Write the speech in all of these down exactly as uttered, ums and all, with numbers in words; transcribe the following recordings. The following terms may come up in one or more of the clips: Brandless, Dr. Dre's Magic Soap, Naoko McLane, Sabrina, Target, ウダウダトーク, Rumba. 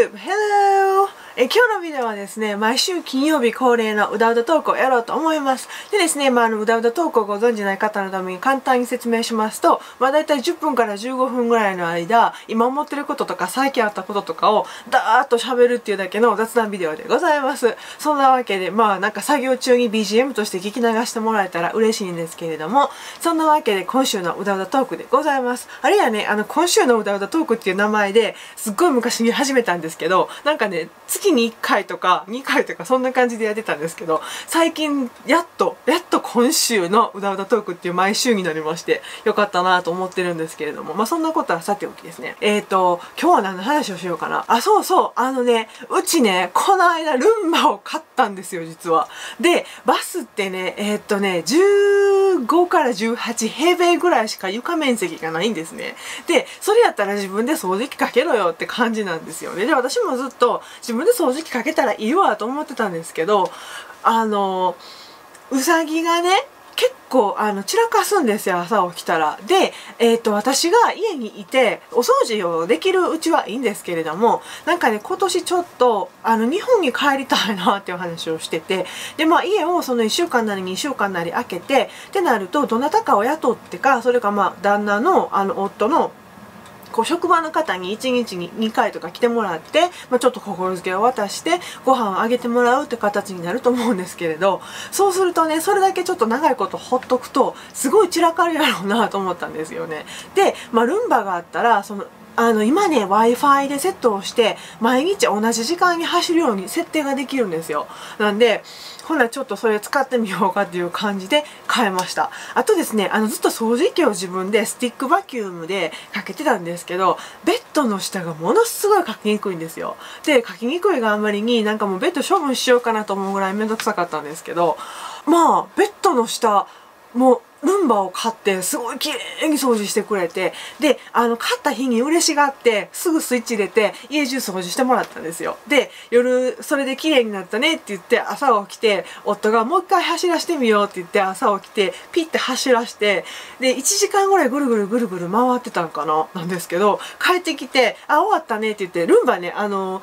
YouTube! Hello! え今日のビデオはですね、毎週金曜日恒例のうだうだ投稿をやろうと思います。でですね、まあ、あのうだうだ投稿をご存じない方のために簡単に説明しますと、まあ、だいたいじゅっぷんからじゅうごふんぐらいの間、今思ってることとか最近あったこととかをダーッと喋るっていうだけの雑談ビデオでございます。そんなわけで、まあなんか作業中に ビージーエム として聞き流してもらえたら嬉しいんですけれども、そんなわけで今週のうだうだトークでございます。あれやね、あの今週のうだうだトークっていう名前ですっごい昔に始めたんですけど、なんかね、にいっかいとかにかいとかそんな感じでやってたんですけど、最近やっとやっと今週のうだうだトークっていう毎週になりましてよかったなと思ってるんですけれども、まあそんなことはさておきですね、えっと今日は何の話をしようかな。あ、そうそう、あのね、うちねこの間ルンバを買ったんですよ、実は。でバスってね、えっとねじゅうごからじゅうはち平米ぐらいしか床面積がないんですね。でそれやったら自分で掃除機かけろよって感じなんですよね。で私もずっと自分で掃除機かけたらいいわと思ってたんですけど、あのうさぎがね結構あの散らかすんですよ、朝起きたら。で、えー、と私が家にいてお掃除をできるうちはいいんですけれども、なんかね今年ちょっとあの日本に帰りたいなっていう話をしてて、で、まあ、家をそのいっしゅうかんなりにしゅうかんなり空けてってなると、どなたかを雇ってか、それかまあ旦那のあの夫のこう職場の方にいちにちににかいとか来てもらって、まあ、ちょっと心づけを渡してご飯をあげてもらうって形になると思うんですけれど、そうするとねそれだけちょっと長いことほっとくとすごい散らかるやろうなと思ったんですよね。で、まあ、ルンバがあったらそのあの今ね ワイファイ でセットをして毎日同じ時間に走るように設定ができるんですよ。なんでほなちょっとそれ使ってみようかっていう感じで変えました。あとですね、あのずっと掃除機を自分でスティックバキュームでかけてたんですけど、ベッドの下がものすごいかきにくいんですよ。でかきにくいがあんまりになんかもうベッド処分しようかなと思うぐらいめんどくさかったんですけど、まあベッドの下もうルンバを買ってすごい綺麗に掃除してくれて、であの買った日に嬉しがってすぐスイッチ入れて家中掃除してもらったんですよ。で夜それで綺麗になったねって言って朝起きて、夫がもう一回走らしてみようって言って朝起きてピッて走らして、でいちじかんぐらいぐるぐるぐるぐる回ってたんかななんですけど、帰ってきて「あ終わったね」って言ってルンバね、あの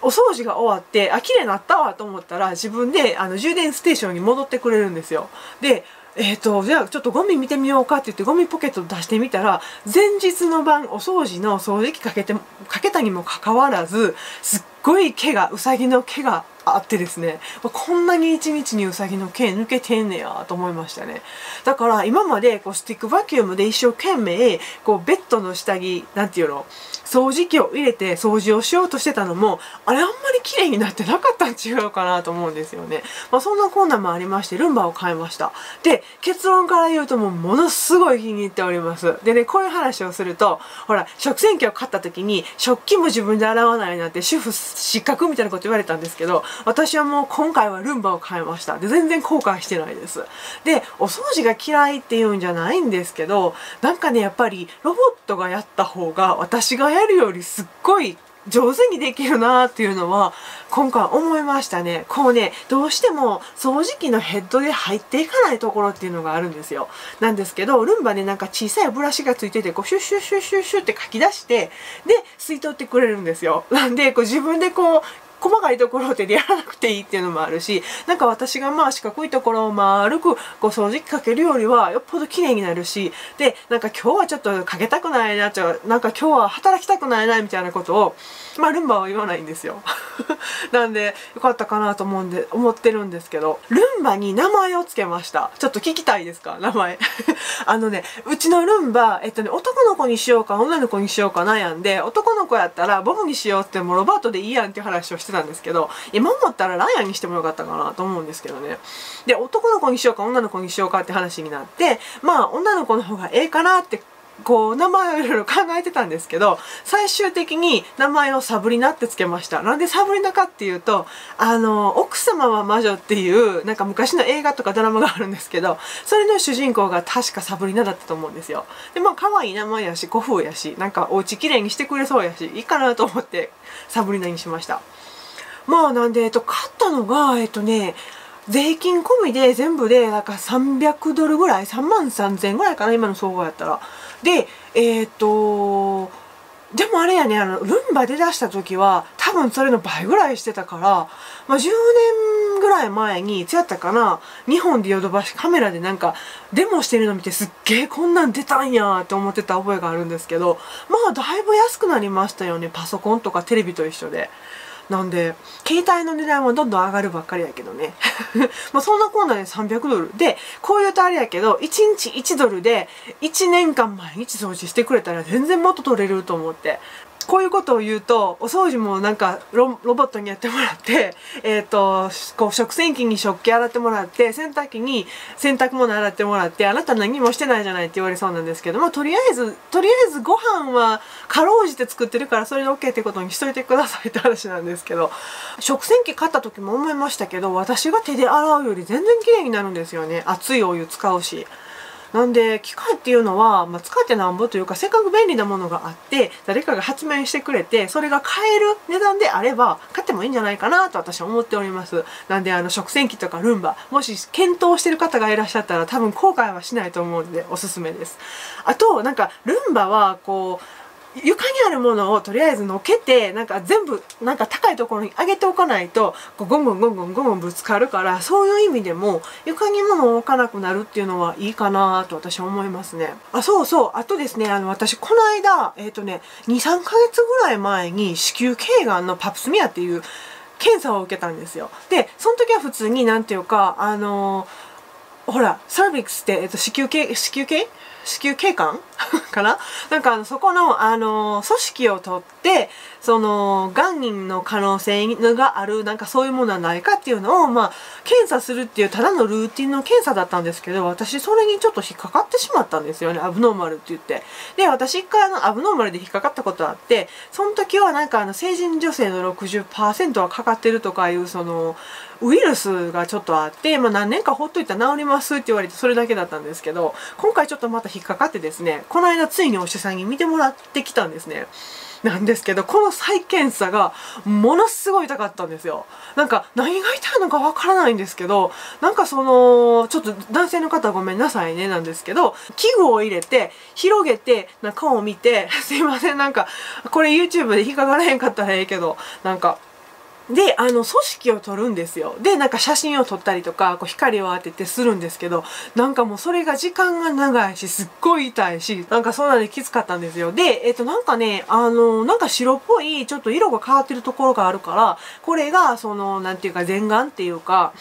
お掃除が終わって「あ綺麗になったわ」と思ったら自分であの充電ステーションに戻ってくれるんですよ。でえーと、じゃあちょっとゴミ見てみようかって言ってゴミポケット出してみたら、前日の晩お掃除の掃除機かけて、かけたにもかかわらずすっごい毛が、うさぎの毛があってですね、こんなに一日にうさぎの毛抜けてんねやと思いましたね。だから今までこうスティックバキュームで一生懸命こうベッドの下着なんていうの掃除機を入れて掃除をしようとしてたのも、あれあんまり綺麗になってなかったん違うかなと思うんですよね。まあ、そんなコーナーもありましてルンバを買いました。で結論から言うともうものすごい気に入っております。でねこういう話をするとほら食洗機を買った時に食器も自分で洗わないなんて主婦失格みたいなこと言われたんですけど、私はもう今回はルンバを買いました。で全然後悔してないです。でお掃除が嫌いっていうんじゃないんですけど、なんかねやっぱりロボットがやった方が私がやるよりすっごい上手にできるなーっていうのは今回思いましたね。こうねどうしても掃除機のヘッドで入っていかないところっていうのがあるんですよ。なんですけどルンバねなんか小さいブラシがついててこうシュッシュッシュッシュッシュッってかき出してで吸い取ってくれるんですよ。なんでこう自分でこう細かいところでやらなくていいっていうのもあるし、なんか私がまあ四角いところを丸くこう掃除機かけるよりはよっぽど綺麗になるし、でなんか今日はちょっとかけたくないな、ちょなんか今日は働きたくないなみたいなことをまあルンバは言わないんですよ。なんでよかったかなと思うんで思ってるんですけど、ルンバに名前をつけました。ちょっと聞きたいですか、名前。あのねうちのルンバえっとね男の子にしようか女の子にしようか悩んで、男の子やったらボブにしようってもうロバートでいいやんっていう話をしてたんですけど、今思ったらライアンにしてもよかったかなと思うんですけどね。で男の子にしようか女の子にしようかって話になって、まあ女の子の方がええかなってこう名前をいろいろ考えてたんですけど、最終的に名前をサブリナってつけました。なんでサブリナかっていうと、あの奥様は魔女っていうなんか昔の映画とかドラマがあるんですけど、それの主人公が確かサブリナだったと思うんですよ。でまあ可愛い名前やし古風やしなんかお家きれいにしてくれそうやしいいかなと思ってサブリナにしました。まあなんで、えっと、買ったのが、えっとね、税金込みで全部でなんかさんびゃくドルぐらい、さんまんさんぜんえんぐらいかな、今の総合やったら。で、えっと、でもあれやね、あのルンバ出だした時は多分それの倍ぐらいしてたから、まあ、じゅうねんぐらい前にいつやったかな、日本でヨドバシカメラでなんかデモしてるの見て、すっげえこんなん出たんやーって思ってた覚えがあるんですけど、まあだいぶ安くなりましたよね、パソコンとかテレビと一緒で。なんで携帯の値段はどんどん上がるばっかりやけどねまあそんなこんなでさんびゃくドルで、こういうとあれやけどいちにちいちドルでいちねんかん毎日掃除してくれたら全然もっと取れると思って、こういうことを言うとお掃除もなんか ロ, ロボットにやってもらって、えー、とこう食洗機に食器洗ってもらって、洗濯機に洗濯物洗ってもらって、あなた何もしてないじゃないって言われそうなんですけども、とりあえずとりあえずご飯はかろうじて作ってるからそれで オーケー ってことにしといてくださいって話なんですけど、食洗機買った時も思いましたけど、私が手で洗うより全然綺麗になるんですよね。熱いお湯使うし。なんで機械っていうのは、まあ、使ってなんぼというか、せっかく便利なものがあって誰かが発明してくれて、それが買える値段であれば買ってもいいんじゃないかなと私は思っております。なんであの食洗機とかルンバ、もし検討してる方がいらっしゃったら多分後悔はしないと思うんでおすすめです。あとなんかルンバはこう床にあるものをとりあえずのけて、なんか全部なんか高いところに上げておかないとこうゴンゴンゴンゴンゴンゴンぶつかるから、そういう意味でも床に物を置かなくなるっていうのはいいかなと私は思いますね。あ、そうそう、あとですね、あの私この間えっとねにさんかげつぐらい前に子宮頸がんのパプスミアっていう検査を受けたんですよ。でその時は普通になんていうか、あのー、ほらサービックスって、えっと、子宮頸子宮頸子宮頸管かな、なんかあのそこの、あのー、組織を取ってそのがんの可能性がある、なんかそういうものはないかっていうのを、まあ、検査するっていうただのルーティンの検査だったんですけど、私それにちょっと引っかかってしまったんですよね、アブノーマルって言って。で私一回あのアブノーマルで引っかかったことあって、その時はなんかあの成人女性の ろくじゅっパーセント はかかってるとかいうそのウイルスがちょっとあって、まあ、何年かほっといたら治りますって言われてそれだけだったんですけど、今回ちょっとまた引っかかってですね、この間ついにお医者さんに見てもらってきたんですね。なんですけどこの再検査がものすごい痛かったんですよ。なんか何が痛いのかわからないんですけど、なんかそのちょっと男性の方ごめんなさいねなんですけど、器具を入れて広げて中を見てすいません、なんかこれ ユーチューブ で引っかからへんかったらええけど、なんかであの組織を撮るんですよ。でなんか写真を撮ったりとかこう光を当ててするんですけど、なんかもうそれが時間が長いしすっごい痛いし、なんかそうなんできつかったんですよ。でえっとなんかね、あのなんか白っぽいちょっと色が変わってるところがあるから、これがそのなんていうか全眼っていうか。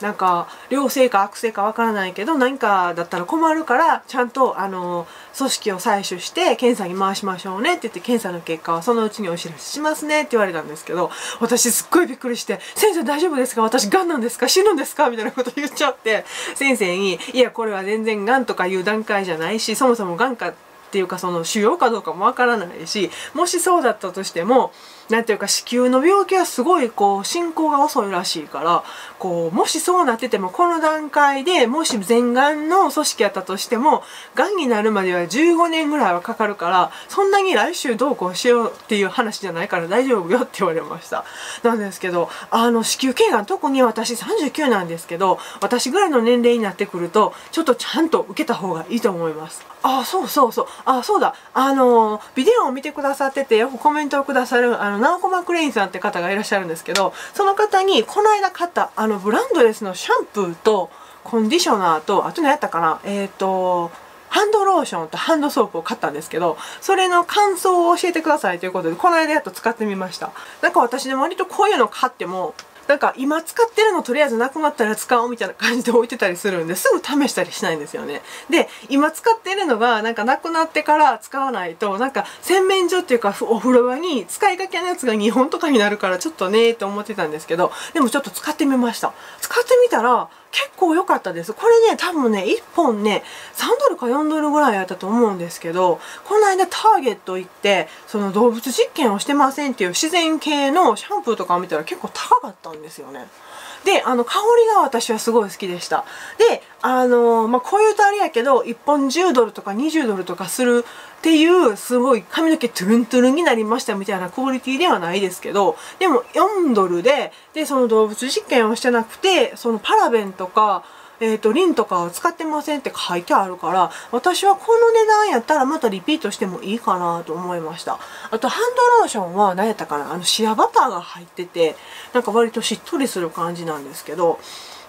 なんか良性か悪性かわからないけど何かだったら困るから、ちゃんとあの組織を採取して検査に回しましょうねって言って、検査の結果はそのうちにお知らせしますねって言われたんですけど、私すっごいびっくりして「先生大丈夫ですか、私がんなんですか、死ぬんですか」みたいなこと言っちゃって、先生に「いやこれは全然がんとかいう段階じゃないし、そもそもがんか」っていうかその腫瘍かどうかもわからないし、もしそうだったとしてもなんていうか子宮の病気はすごいこう進行が遅いらしいから、こうもしそうなっててもこの段階でもし全がんの組織やったとしてもがんになるまではじゅうごねんぐらいはかかるから、そんなに来週どうこうしようっていう話じゃないから大丈夫よって言われました。なんですけどあの子宮頸がん、特に私さんじゅうきゅうなんですけど、私ぐらいの年齢になってくるとちょっとちゃんと受けた方がいいと思います。あ、そうそうそう、あ、そうだ、あのー、ビデオを見てくださっててよくコメントをくださるあのナオコ・マクレインさんって方がいらっしゃるんですけど、その方にこの間買ったあのブランドレスのシャンプーとコンディショナーと、あと何やったかな、えっとハンドローションとハンドソープを買ったんですけど、それの感想を教えてくださいということで、この間やっと使ってみました。なんか私ね、割とこういうの買ってもなんか今使ってるのとりあえずなくなったら使おうみたいな感じで置いてたりするんで、すぐ試したりしないんですよね。で今使ってるのがなんかなくなってから使わないと、なんか洗面所っていうかお風呂場に使いかけのやつがにほんとかになるからちょっとねーって思ってたんですけど、でもちょっと使ってみました。使ってみたら結構良かったです。これね多分ねいっぽんねさんドルかよんドルぐらいやったと思うんですけど、この間ターゲット行ってその動物実験をしてませんっていう自然系のシャンプーとかを見たら結構高かったんですよね。であの香りが私はすごい好きでした。であのー、まあ、こういうとあれやけどいっぽんじゅうドルとかにじゅうドルとかするっていうすごい髪の毛トゥルントゥルンになりましたみたいなクオリティではないですけど、でもよんドルで、でその動物実験をしてなくてそのパラベンとかえっと、リンとかは使ってませんって書いてあるから、私はこの値段やったらまたリピートしてもいいかなと思いました。あと、ハンドローションは何やったかな、あの、シアバターが入ってて、なんか割としっとりする感じなんですけど、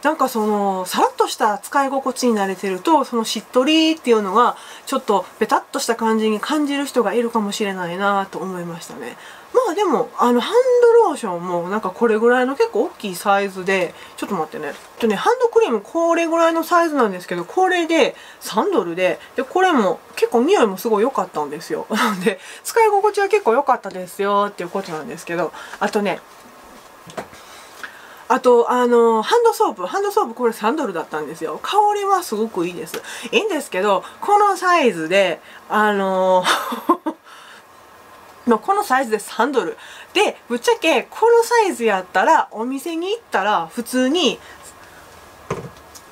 なんかその、さらっとした使い心地に慣れてると、そのしっとりっていうのが、ちょっとベタっとした感じに感じる人がいるかもしれないなと思いましたね。まあでも、あの、ハンドローションもなんかこれぐらいの結構大きいサイズで、ちょっと待ってね。えっとね、ハンドクリームこれぐらいのサイズなんですけど、これでさんドルで、で、これも結構匂いもすごい良かったんですよ。なので、使い心地は結構良かったですよっていうことなんですけど、あとね、あと、あの、ハンドソープ。ハンドソープこれさんドルだったんですよ。香りはすごくいいです。いいんですけど、このサイズで、あの、このサイズでさんドル。で、ぶっちゃけ、このサイズやったら、お店に行ったら、普通に、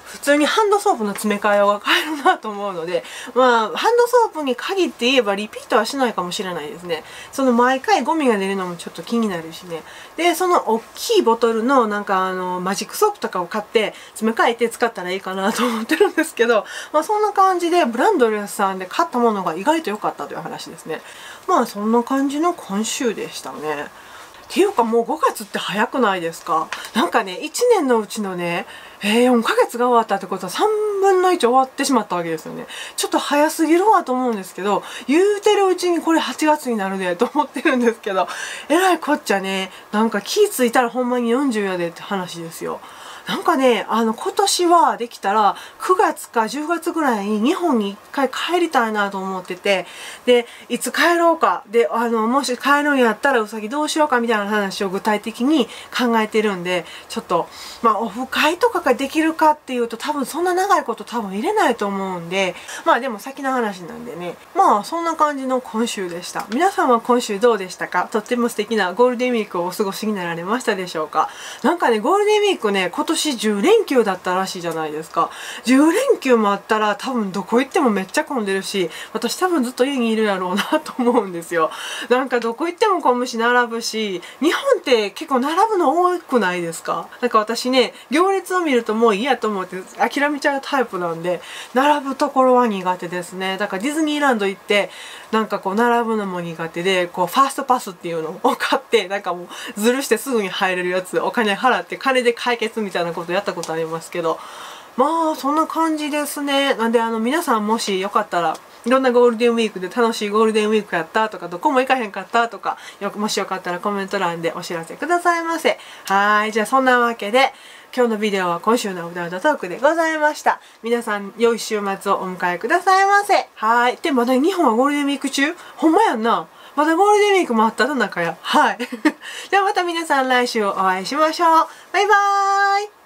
普通にハンドソープの詰め替えは買えるなと思うので、まあ、ハンドソープに限って言えばリピートはしないかもしれないですね。その毎回ゴミが出るのもちょっと気になるしね。で、その大きいボトルのなんかあの、マジックソープとかを買って詰め替えて使ったらいいかなと思ってるんですけど、まあそんな感じでブランドレスさんで買ったものが意外と良かったという話ですね。まあそんな感じの今週でしたね。っていうかもうごがつって早くないですか？なんかね、いちねんのうちのね、えー、よんかげつが終わったってことはさんぶんのいち終わってしまったわけですよね。ちょっと早すぎるわと思うんですけど、言うてるうちにこれはちがつになるねと思ってるんですけど、えらいこっちゃね、なんか気付いたらほんまによんじゅうやでって話ですよ。なんかね、あの、今年はできたらくがつかじゅうがつぐらいに日本にいっかい帰りたいなと思ってて、で、いつ帰ろうか、で、あの、もし帰るんやったらうさぎどうしようかみたいな話を具体的に考えてるんで、ちょっと、まあ、オフ会とかができるかっていうと多分そんな長いこと多分入れないと思うんで、まあでも先の話なんでね、まあそんな感じの今週でした。皆さんは今週どうでしたか？とっても素敵なゴールデンウィークをお過ごしになられましたでしょうか？なんかね、ゴールデンウィークね、今年じゅうれんきゅうだったらしいじゃないですか。じゅうれんきゅうもあったら多分どこ行ってもめっちゃ混んでるし、私多分ずっと家にいるやろうなと思うんですよ。なんかどこ行っても混むし並ぶし、日本って結構並ぶの多くないですか？なんか私ね、行列を見るともういいやと思って諦めちゃうタイプなんで、並ぶところは苦手ですね。だからディズニーランド行ってなんかこう並ぶのも苦手で、こうファーストパスっていうのを買って、なんかもうずるしてすぐに入れるやつ、お金払って金で解決みたいなことやったことありますけど、まあそんな感じですね。なんであの皆さんもしよかったら、いろんなゴールデンウィークで楽しいゴールデンウィークやったとか、どこも行かへんかったとか、よもしよかったらコメント欄でお知らせくださいませ。はい、じゃあそんなわけで今日のビデオは今週のうだうだトークでございました。皆さん良い週末をお迎えくださいませ。はい。で、まだ日本はゴールデンウィーク中？ほんまやんな。まだゴールデンウィークもあったの中や。はい。ではまた皆さん来週お会いしましょう。バイバーイ。